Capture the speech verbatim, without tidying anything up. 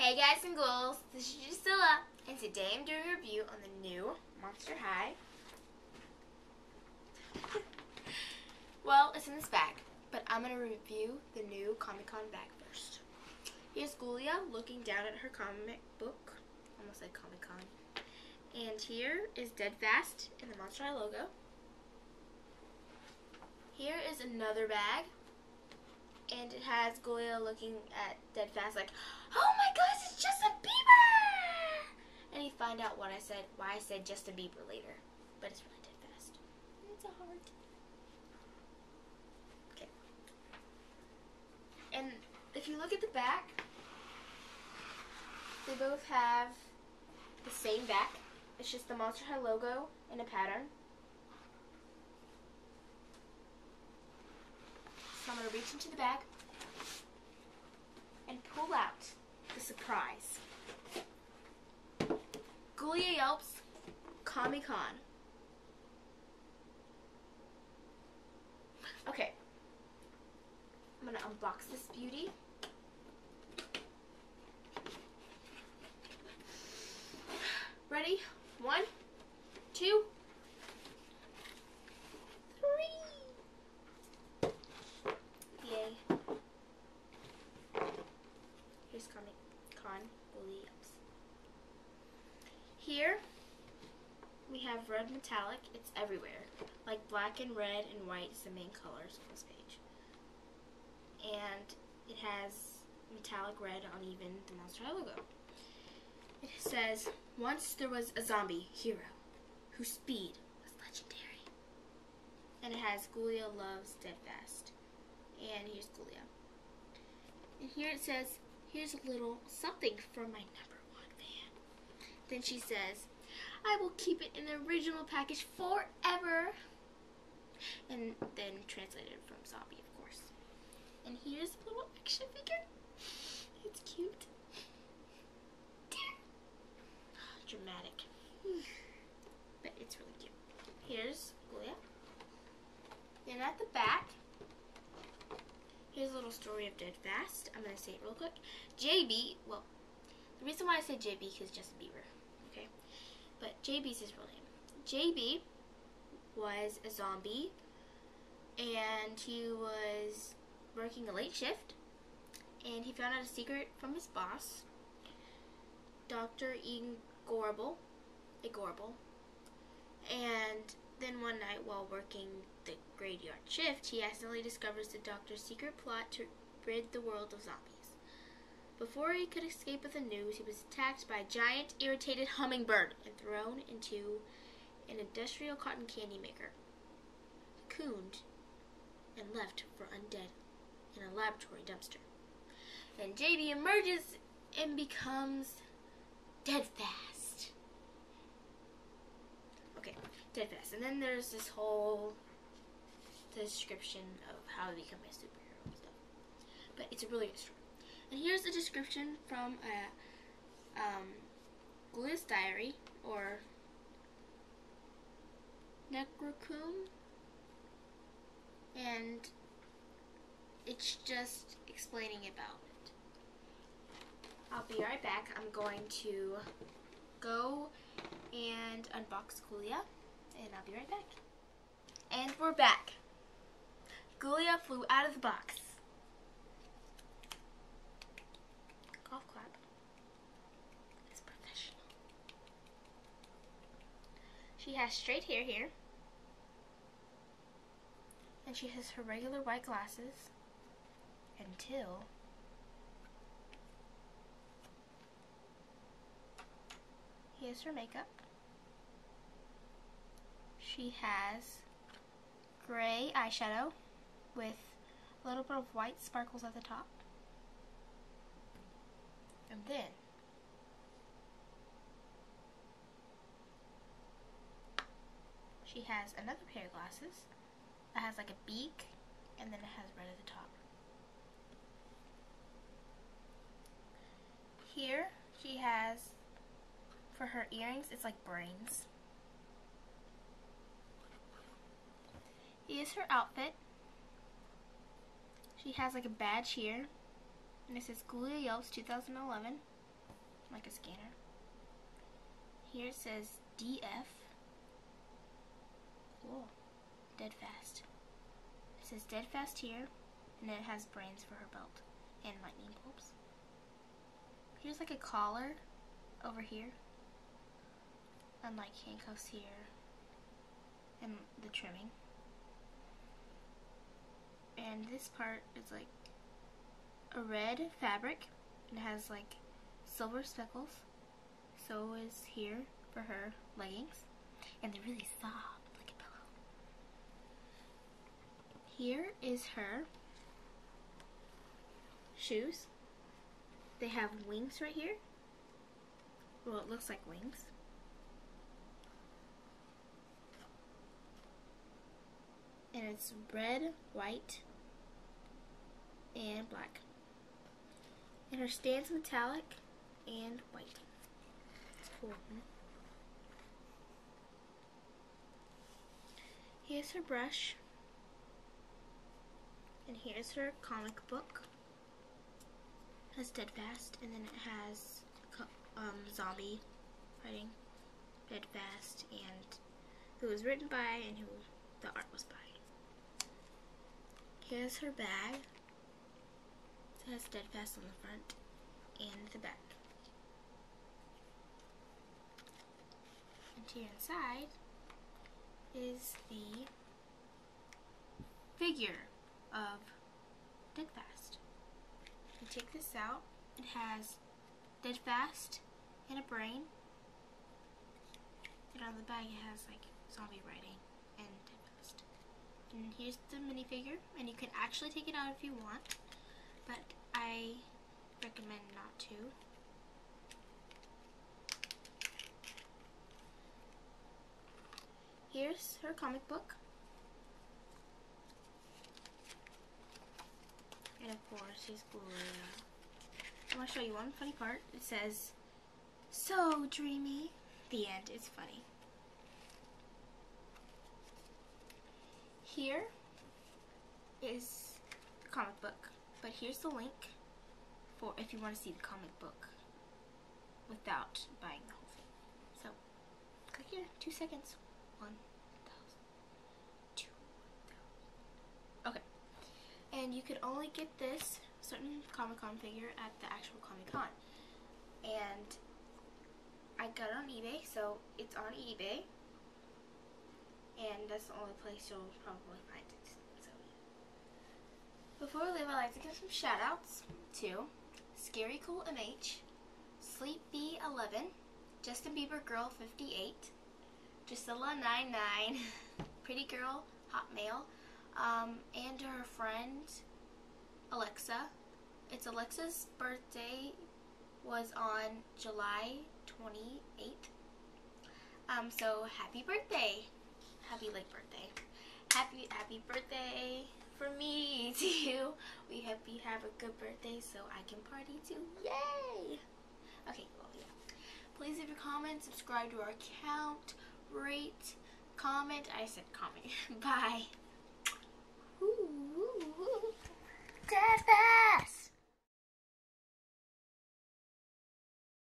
Hey guys and ghouls, this is Drusila, and today I'm doing a review on the new Monster High. Well, it's in this bag, but I'm going to review the new Comic-Con bag first. Here's Ghoulia looking down at her comic book, almost like Comic-Con. And here is Dead Fast in the Monster High logo. Here is another bag. And it has Ghoulia looking at Dead Fast like, oh my gosh, it's Justin Bieber! And you find out what I said, why I said Justin Bieber later. But it's really Dead Fast. It's a heart. Okay. And if you look at the back, they both have the same back. It's just the Monster High logo and a pattern. I'm going to reach into the bag and pull out the surprise. Ghoulia Yelps Comic-Con. Okay. I'm going to unbox this beauty. Ready? One, two, Comic-Con Ghoulia Yelps. Here we have red metallic. It's everywhere. Like black and red and white is the main colors on this page. And it has metallic red on even the Monster High logo. It says, once there was a zombie hero whose speed was legendary. And it has Ghoulia loves Deadfast. And here's Ghoulia. And here it says, here's a little something from my number one fan. Then she says, I will keep it in the original package forever. And then translated from zombie, of course. And here's a little action figure. It's cute. Dramatic. But it's really cute. Here's Ghoulia. Then at the back, here's a little story of Dead Fast. I'm going to say it real quick. J B, well, the reason why I say J B is because Justin Bieber, okay? But J B's his real name. J B was a zombie, and he was working a late shift, and he found out a secret from his boss, Doctor E. Gorble, a Gorble, and then one night while working the graveyard shift, he accidentally discovers the doctor's secret plot to rid the world of zombies. Before he could escape with the news, he was attacked by a giant, irritated hummingbird and thrown into an industrial cotton candy maker, cocooned and left for undead in a laboratory dumpster. Then J B emerges and becomes Dead Fast. Okay, Dead Fast. And then there's this whole description of how to become a superhero and stuff. But it's a really good story. And here's a description from a, um, Ghoulia's Diary, or Necrocoon. And it's just explaining about it. I'll be right back. I'm going to go and unbox Ghoulia, and I'll be right back. And we're back. Ghoulia flew out of the box. Golf clap. It's professional. She has straight hair here, and she has her regular white glasses until here's her makeup. She has gray eyeshadow with a little bit of white sparkles at the top. And then she has another pair of glasses that has like a beak, and then it has red at the top. Here she has, for her earrings, it's like brains. Here's her outfit. She has like a badge here, and it says Ghoulia Yelps two thousand eleven. like a scanner. Here it says D F. Cool. Dead Fast. It says Dead Fast here, and then it has brains for her belt and lightning bulbs. Here's like a collar over here, and like handcuffs here, and the trimming. And this part is like a red fabric, and it has like silver speckles. So is here for her leggings, and they're really soft, like a pillow. Here is her shoes. They have wings right here. Well, it looks like wings. And it's red, white, and black. And her stand's metallic and white. It's cool. Huh? Here's her brush. And here's her comic book. It has Dead Fast, and then it has um, zombie writing. Dead Fast, and who was written by, and who the art was by. Here's her bag. It has Dead Fast on the front and the back. And here inside is the figure of Dead Fast. You take this out, it has Dead Fast and a brain. And on the back it has like zombie writing and Dead Fast. And here's the minifigure, and you can actually take it out if you want, but I recommend not to. Here's her comic book. And of course, she's Ghoulia. I want to show you one funny part. It says, "So dreamy." The end is funny. Here is the comic book, but here's the link for if you want to see the comic book without buying the whole thing. So click here. Two seconds. One thousand. Two thousand. Okay. And you could only get this certain Comic-Con figure at the actual Comic-Con. And I got it on eBay, so it's on eBay. And that's the only place you'll probably find it. So, before we leave, I'd like to give some shout outs to Scary Cool M H, Sleepy eleven, Justin Bieber Girl fifty-eight, Drusila ninety-nine, Pretty Girl, Hot Male, um, and to her friend Alexa. It's Alexa's birthday was on July twenty-eighth. Um, so happy birthday! Happy late birthday. Happy, happy birthday for me to you. We hope you have a good birthday so I can party too. Yay! Okay, well, yeah. Please leave your comments, subscribe to our account, rate, comment. I said comment. Bye. Ooh, ooh, ooh. Dead Fast!